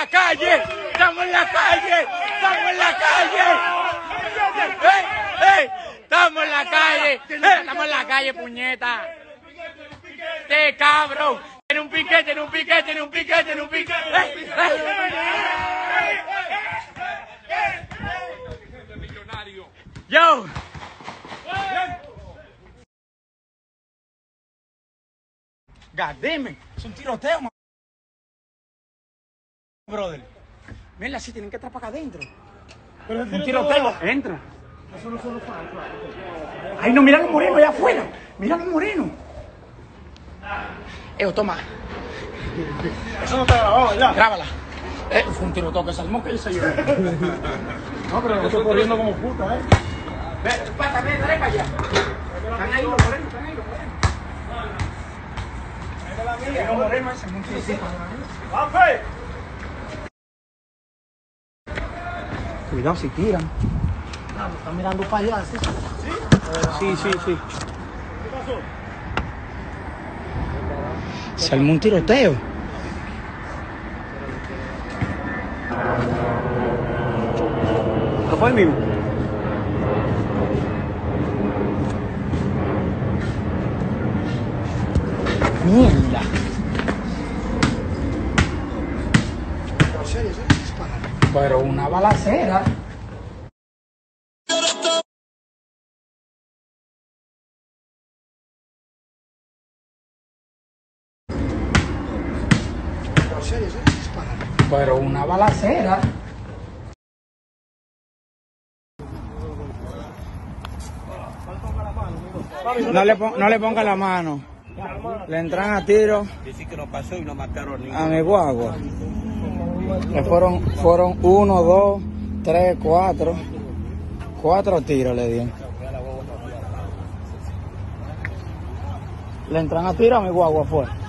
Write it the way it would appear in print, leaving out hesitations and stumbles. la calle, estamos en la calle, estamos en la calle. Estamos en la calle, estamos en la calle, puñeta. Este cabrón, tiene un piquete, tiene un piquete, tiene un piquete, tiene un piquete. Yo. God damn it. Es un tiroteo, man. Brother. Mira, si tienen que entrar para acá adentro. Pero un tiroteo. Entra. Eso no solo para entrar. Ay, no, mira los morenos allá afuera. Mira los morenos. Toma. Eso no está grabado, ¿verdad? Grábala. Fue un tiroteo que salmó que hice yo. No, pero no estoy corriendo como puta, ¿eh? Pásame, dale para allá. Están ahí los morenos, están ahí los morenos. Cuidado si tiran. Claro, están mirando para allá, ¿sí? Sí, sí, sí. Se armó un tiroteo. ¿No fue el mismo? Mierda. Pero una balacera. Pero una balacera. No le ponga la mano. Le entran a tiro. Dicen que no pasó y no mataron ni a mi guagua. Fueron 1, 2, 3, 4. 4 tiros le dieron. Le entran a tiro a mi guagua fue.